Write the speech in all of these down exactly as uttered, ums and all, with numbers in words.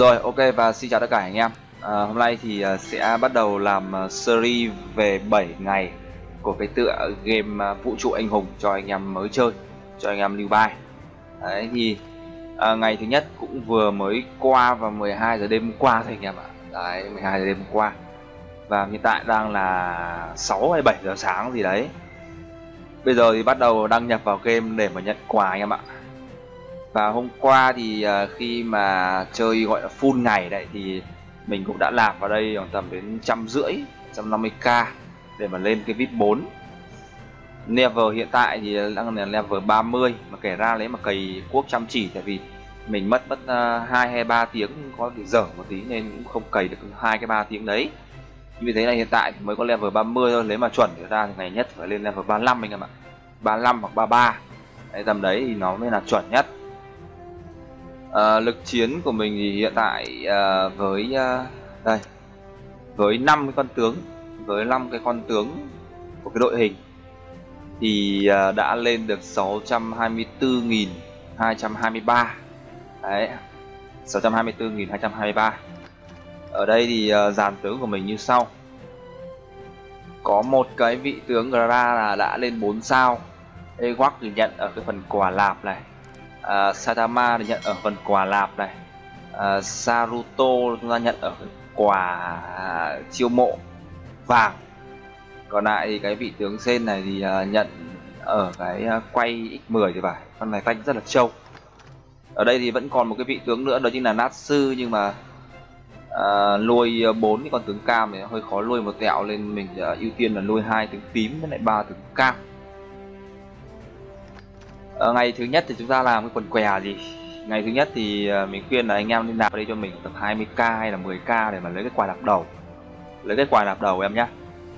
Rồi, ok, và xin chào tất cả anh em. à, Hôm nay thì sẽ bắt đầu làm series về bảy ngày của cái tựa game Vũ Trụ Anh Hùng cho anh em mới chơi, cho anh em lưu bài. Đấy thì à, ngày thứ nhất cũng vừa mới qua vào mười hai giờ đêm hôm qua thôi anh em ạ. Đấy, mười hai giờ đêm hôm qua. Và hiện tại đang là sáu hay bảy giờ sáng gì đấy. Bây giờ thì bắt đầu đăng nhập vào game để mà nhận quà anh em ạ. Và hôm qua thì khi mà chơi gọi là full ngày đấy thì mình cũng đã làm vào đây khoảng tầm đến một trăm rưỡi, một trăm năm mươi k để mà lên cái vip bốn. Level hiện tại thì đang là level ba mươi, mà kể ra lấy mà cày cuốc chăm chỉ, tại vì mình mất mất hai hay ba tiếng có thể dở một tí nên cũng không cày được hai cái ba tiếng đấy. Vì thế là hiện tại mới có level ba mươi thôi, lấy mà chuẩn thì ra thì ngày nhất phải lên level ba mươi lăm anh em ạ. ba mươi lăm hoặc ba mươi ba. Đấy, tầm đấy thì nó mới là chuẩn nhất. À, lực chiến của mình thì hiện tại à, với à, đây với năm cái con tướng, với năm cái con tướng của cái đội hình thì à, đã lên được sáu trăm hai mươi tư nghìn hai trăm hai mươi ba. Đấy, sáu trăm hai mươi tư nghìn hai trăm hai mươi ba. Ở đây thì à, dàn tướng của mình như sau. Có một cái vị tướng Gra là đã lên bốn sao. Ewok thì nhận ở cái phần quà lạp này, à, Satama thì nhận ở phần quà lạp này, à, Naruto chúng ta nhận ở cái quà chiêu mộ vàng. Còn lại thì cái vị tướng Zen này thì à, nhận ở cái quay ích mười thì phải. Con này tanh rất là trâu. Ở đây thì vẫn còn một cái vị tướng nữa, đó chính là Natsu, nhưng mà à, nuôi bốn cái con tướng cam thì hơi khó nuôi một tẹo, nên mình à, ưu tiên là nuôi hai tướng tím với lại ba tướng cam. Ở ngày thứ nhất thì chúng ta làm cái quần què gì. Ngày thứ nhất thì mình khuyên là anh em nên nạp vào đây cho mình tầm hai mươi k hay là mười k để mà lấy cái quà đạp đầu. Lấy cái quà đạp đầu em nhá.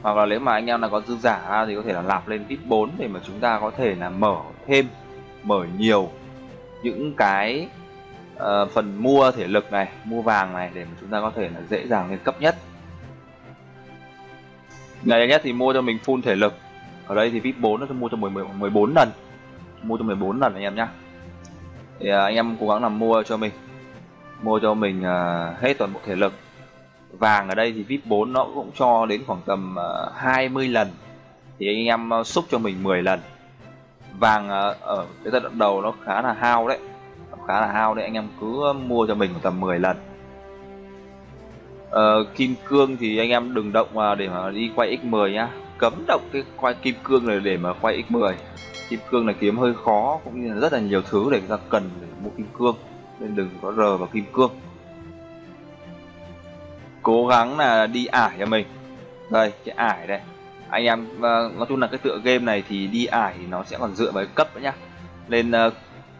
Hoặc là nếu mà anh em là có dư giả thì có thể là nạp lên vip bốn để mà chúng ta có thể là mở thêm, mở nhiều những cái uh, phần mua thể lực này, mua vàng này để mà chúng ta có thể là dễ dàng lên cấp nhất. Ngày thứ nhất thì mua cho mình full thể lực. Ở đây thì vip bốn nó sẽ mua cho mười, mười, mười bốn lần. Mua cho mười bốn lần anh em nhé. Thì à, anh em cố gắng là mua cho mình Mua cho mình à, hết toàn bộ thể lực. Vàng ở đây thì vip bốn nó cũng cho đến khoảng tầm à, hai mươi lần. Thì anh em à, xúc cho mình mười lần. Vàng à, ở cái giai đoạn đầu nó khá là hao đấy nó Khá là hao đấy, anh em cứ mua cho mình khoảng tầm mười lần. à, Kim cương thì anh em đừng động à, để mà đi quay ích mười nhá. Cấm động cái quay kim cương này để mà quay ích mười. Kim cương là kiếm hơi khó, cũng như là rất là nhiều thứ để chúng ta cần để mua kim cương, nên đừng có rờ vào kim cương. Cố gắng là đi ải cho mình. Đây, cái ải đây anh em, nói chung là cái tựa game này thì đi ải thì nó sẽ còn dựa vào cái cấp nữa nhá. Nên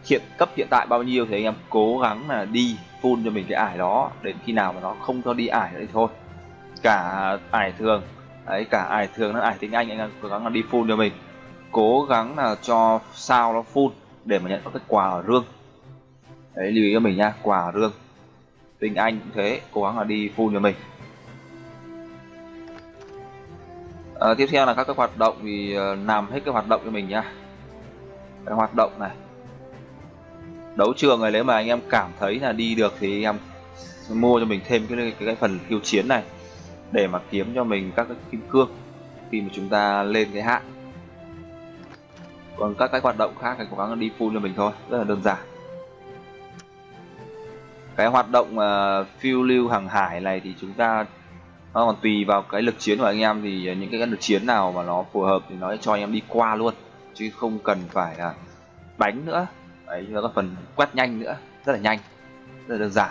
hiện cấp hiện tại bao nhiêu thì anh em cố gắng là đi full cho mình cái ải đó, đến khi nào mà nó không cho đi ải thì thôi. Cả ải thường đấy, cả ải thường nó ải tiếng Anh, anh em cố gắng là đi full cho mình. Cố gắng là cho sao nó full để mà nhận các cái quà ở rương. Đấy, lưu ý cho mình nha, quà ở rương. Tình Anh cũng thế, cố gắng là đi full cho mình. à, Tiếp theo là các cái hoạt động thì làm hết cái hoạt động cho mình nha. Cái hoạt động này, đấu trường này, nếu mà anh em cảm thấy là đi được thì anh em mua cho mình thêm cái, cái, cái phần khiêu chiến này để mà kiếm cho mình các cái kim cương khi mà chúng ta lên cái hạng. Còn các cái hoạt động khác thì cố gắng đi full cho mình thôi, rất là đơn giản. Cái hoạt động uh, phiêu lưu hàng hải này thì chúng ta nó còn tùy vào cái lực chiến của anh em, thì những cái lực chiến nào mà nó phù hợp thì nó sẽ cho anh em đi qua luôn, chứ không cần phải là đánh nữa. Đấy, nó có phần quét nhanh nữa, rất là nhanh, rất là đơn giản.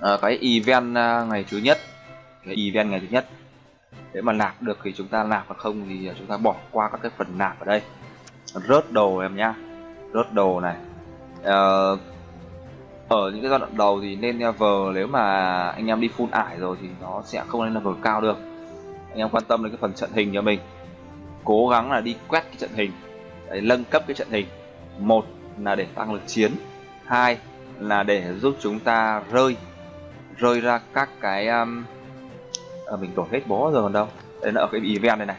À, cái event uh, ngày thứ nhất, cái event ngày thứ nhất. Để mà nạp được thì chúng ta nạp, và không thì chúng ta bỏ qua các cái phần nạp ở đây. Rớt đồ em nhá, rớt đồ này. ờ, Ở những cái giai đoạn đầu thì nên level, nếu mà anh em đi full ải rồi thì nó sẽ không lên level cao được. Anh em quan tâm đến cái phần trận hình cho mình. Cố gắng là đi quét cái trận hình. Đấy, nâng cấp cái trận hình. Một là để tăng lực chiến, hai là để giúp chúng ta rơi Rơi ra các cái... Um, À, mình đổi hết bó rồi còn đâu. Đây là ở cái event này này.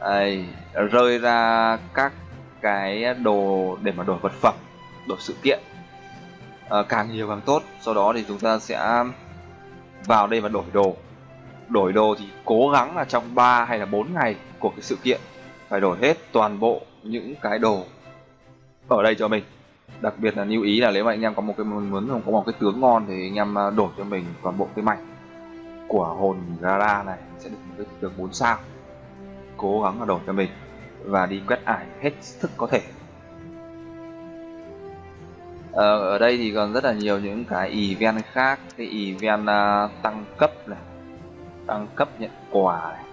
Đây, rơi ra các cái đồ để mà đổi vật phẩm, đổi sự kiện. uh, càng nhiều càng tốt. Sau đó thì chúng ta sẽ vào đây và đổi đồ. Đổi đồ thì cố gắng là trong ba hay là bốn ngày của cái sự kiện phải đổi hết toàn bộ những cái đồ ở đây cho mình. Đặc biệt là lưu ý là nếu mà anh em có một cái muốn không, có một cái tướng ngon thì anh em đổi cho mình toàn bộ cái mảnh của hồn Gra này sẽ được một cái tướng bốn sao. Cố gắng là đổi cho mình và đi quét ải hết sức có thể. Ờ, ở đây thì còn rất là nhiều những cái event khác, cái event uh, tăng cấp này, tăng cấp nhận quà này,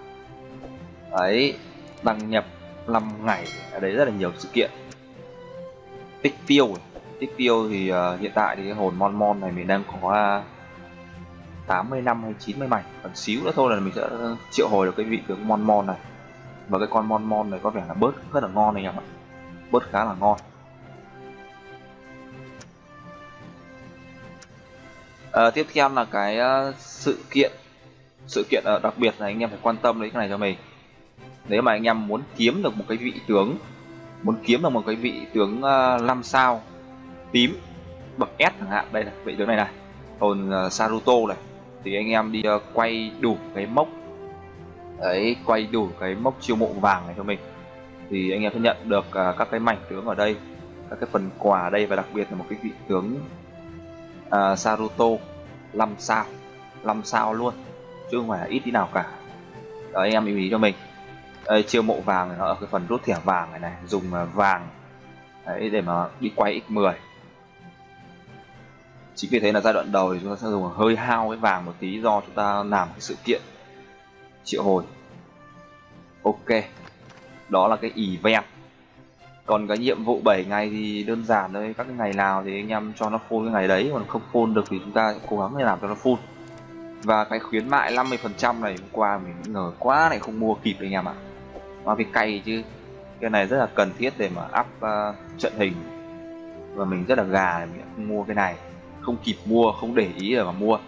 đấy, đăng nhập năm ngày, ở đấy rất là nhiều sự kiện. Tích tiêu, tích tiêu thì uh, hiện tại thì cái hồn Mon Mon này mình đang có uh, tám mươi lăm hay chín mươi mảnh, còn xíu nữa thôi là mình sẽ triệu hồi được cái vị tướng Mon Mon này. Và cái con Mon Mon này có vẻ là bớt rất là ngon anh em ạ, bớt khá là ngon. À, tiếp theo là cái uh, sự kiện sự kiện uh, đặc biệt là anh em phải quan tâm đến cái này cho mình. Nếu mà anh em muốn kiếm được một cái vị tướng, muốn kiếm được một cái vị tướng uh, năm sao tím bậc S chẳng hạn, đây là vị tướng này này, hồn uh, Naruto này, thì anh em đi uh, quay đủ cái mốc đấy, quay đủ cái mốc chiêu mộ vàng này cho mình, thì anh em sẽ nhận được uh, các cái mảnh tướng ở đây, các cái phần quà ở đây, và đặc biệt là một cái vị tướng Uh, Naruto năm sao, năm sao luôn chứ không phải là ít tí nào cả. Đấy, anh em lưu ý cho mình. Đây, chiêu mộ vàng này, nó ở cái phần rút thẻ vàng này này, dùng vàng đấy để mà đi quay nhân mười. Chính vì thế là giai đoạn đầu thì chúng ta sẽ dùng hơi hao cái vàng một tí do chúng ta làm cái sự kiện triệu hồi. Ok, đó là cái event. Còn cái nhiệm vụ bảy ngày thì đơn giản thôi, các cái ngày nào thì anh em cho nó full cái ngày đấy, còn không full được thì chúng ta cố gắng để làm cho nó full. Và cái khuyến mại năm mươi phần trăm này hôm qua mình ngờ quá này không mua kịp anh em ạ. Mà vì cay chứ, cái này rất là cần thiết để mà up uh, trận hình. Và mình rất là gà này, mình không mua cái này, không kịp mua, không để ý để mà mua,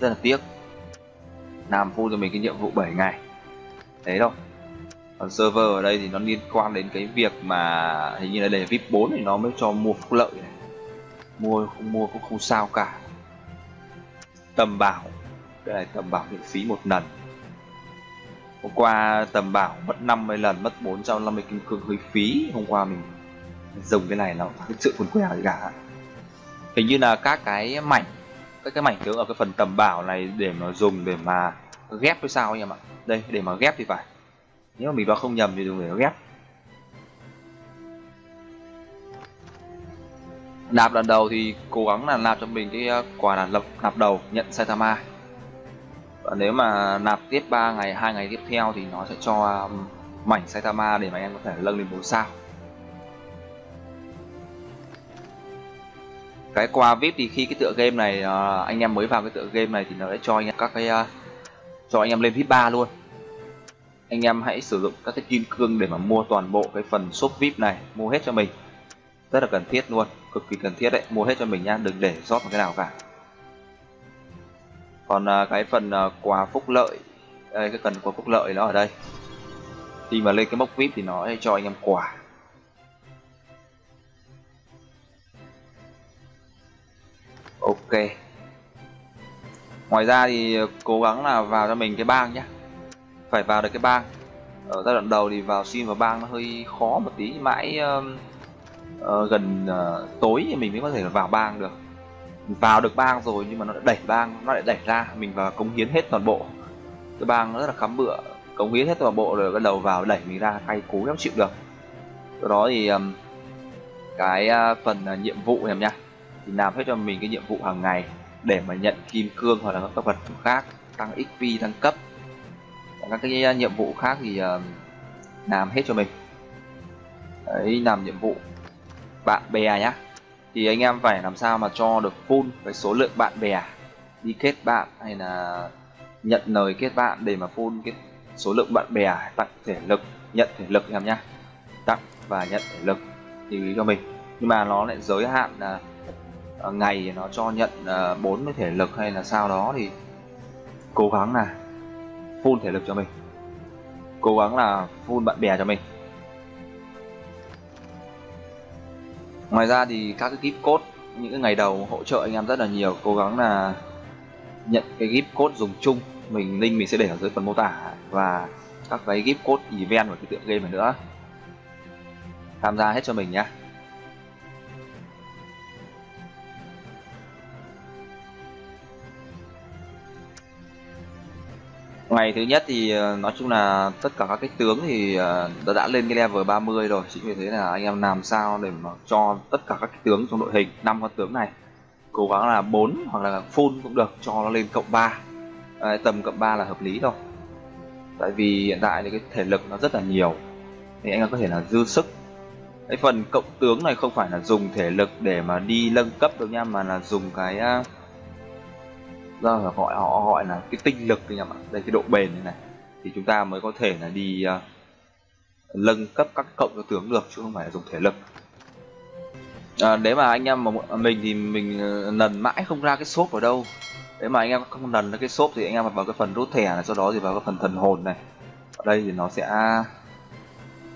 rất là tiếc. Làm full cho mình cái nhiệm vụ bảy ngày, thế thôi. Còn server ở đây thì nó liên quan đến cái việc mà hình như là để VIP bốn thì nó mới cho mua phúc lợi này. Mua không mua cũng không sao cả. Tầm bảo, cái này tầm bảo miễn phí một lần. Hôm qua tầm bảo mất năm mươi lần, mất bốn trăm năm mươi kim cương hơi phí. Hôm qua mình dùng cái này là thực sự quần què gì cả. Hình như là các cái mảnh, các cái mảnh tướng ở cái phần tầm bảo này để mà dùng để mà ghép với sao anh em ạ. Đây, để mà ghép thì phải, nếu mà mình đoán không nhầm thì dùng để nó ghép. Nạp lần đầu thì cố gắng là nạp cho mình cái quả là lập nạp đầu nhận Satama. Và nếu mà nạp tiếp ba ngày, hai ngày tiếp theo thì nó sẽ cho mảnh Satama để mà em có thể lâng lên bốn sao. Cái quà víp thì khi cái tựa game này anh em mới vào cái tựa game này thì nó sẽ cho anh em các cái cho anh em lên VIP ba luôn. Anh em hãy sử dụng các cái kim cương để mà mua toàn bộ cái phần shop víp này, mua hết cho mình. Rất là cần thiết luôn, cực kỳ cần thiết đấy, mua hết cho mình nha, đừng để sót một cái nào cả. Còn cái phần quà phúc lợi, đây, cái phần quà phúc lợi nó ở đây. Khi mà lên cái mốc víp thì nó cho anh em quà. Ok. Ngoài ra thì cố gắng là vào cho mình cái bang nhé, phải vào được cái bang. Ở giai đoạn đầu thì vào sim và bang nó hơi khó một tí, mãi uh, uh, gần uh, tối thì mình mới có thể là vào bang được. Mình vào được bang rồi nhưng mà nó đã đẩy bang, nó lại đẩy ra, mình vào cống hiến hết toàn bộ cái bang, nó rất là khám bựa, cống hiến hết toàn bộ rồi bắt đầu vào đẩy mình ra, hay cố lắm chịu được. Sau đó thì um, cái uh, phần uh, nhiệm vụ em nha, thì làm hết cho mình cái nhiệm vụ hàng ngày để mà nhận kim cương hoặc là các vật khác, tăng xp, tăng cấp, các cái nhiệm vụ khác thì uh, làm hết cho mình. Đấy, làm nhiệm vụ bạn bè nhá, thì anh em phải làm sao mà cho được full cái số lượng bạn bè đi kết bạn hay là nhận lời kết bạn để mà full cái số lượng bạn bè, tặng thể lực, nhận thể lực em nhá, tặng và nhận thể lực thì cho mình. Nhưng mà nó lại giới hạn là uh, ngày thì nó cho nhận uh, bốn mươi thể lực hay là sao đó, thì cố gắng là full thể lực cho mình, cố gắng là full bạn bè cho mình. Ngoài ra thì các cái kíp code những cái ngày đầu hỗ trợ anh em rất là nhiều, cố gắng là nhận cái gift code dùng chung, mình link mình sẽ để ở dưới phần mô tả và các cái gift code event và cái tựa game này nữa, tham gia hết cho mình nhá. Ngày thứ nhất thì nói chung là tất cả các cái tướng thì đã, đã lên cái level ba mươi rồi. Chính vì thế là anh em làm sao để mà cho tất cả các cái tướng trong đội hình, năm con tướng này, cố gắng là bốn hoặc là full cũng được, cho nó lên cộng ba. Đấy, tầm cộng ba là hợp lý thôi. Tại vì hiện tại thì cái thể lực nó rất là nhiều, thì anh em có thể là dư sức. Cái phần cộng tướng này không phải là dùng thể lực để mà đi nâng cấp đâu nha, mà là dùng cái... Giờ gọi họ gọi là cái tinh lực anh em ạ, đây cái độ bền này này thì chúng ta mới có thể là đi uh, nâng cấp các cộng cho tướng được, chứ không phải là dùng thể lực. À, đấy mà anh em mà mình thì mình lần mãi không ra cái shop ở đâu, đấy mà anh em không lần ra cái shop thì anh em vào cái phần rút thẻ này, sau đó thì vào cái phần thần hồn này, ở đây thì nó sẽ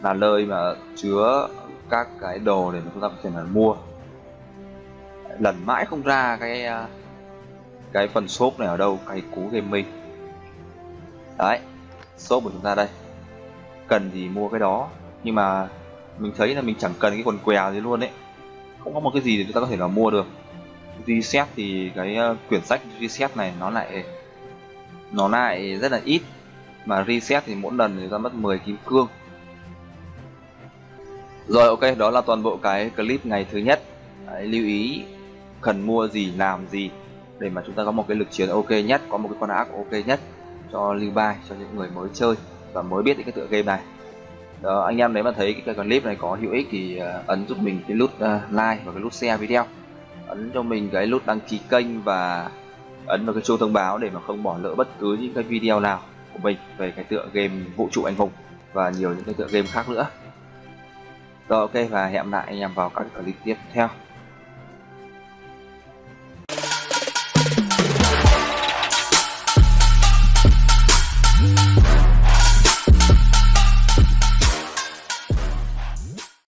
là nơi mà chứa các cái đồ để mà chúng ta có thể là mua. Lần mãi không ra cái uh, cái phần shop này ở đâu, cái cú gaming đấy, shop của chúng ta đây, cần thì mua cái đó. Nhưng mà mình thấy là mình chẳng cần cái quần què gì luôn đấy, không có một cái gì để chúng ta có thể là mua được. Reset thì cái quyển sách reset này nó lại nó lại rất là ít, mà reset thì mỗi lần chúng ta mất mười kim cương. Rồi, ok, đó là toàn bộ cái clip ngày thứ nhất đấy, lưu ý cần mua gì làm gì để mà chúng ta có một cái lực chiến ok nhất, có một cái con ác ok nhất cho lưu bài, cho những người mới chơi và mới biết những cái tựa game này. Đó, anh em nếu mà thấy cái clip này có hữu ích thì ấn giúp mình cái nút like và cái nút share video, ấn cho mình cái nút đăng ký kênh và ấn vào cái chuông thông báo để mà không bỏ lỡ bất cứ những cái video nào của mình về cái tựa game Vũ Trụ Anh Hùng và nhiều những cái tựa game khác nữa. Rồi, ok, và hẹn lại anh em vào các clip tiếp theo.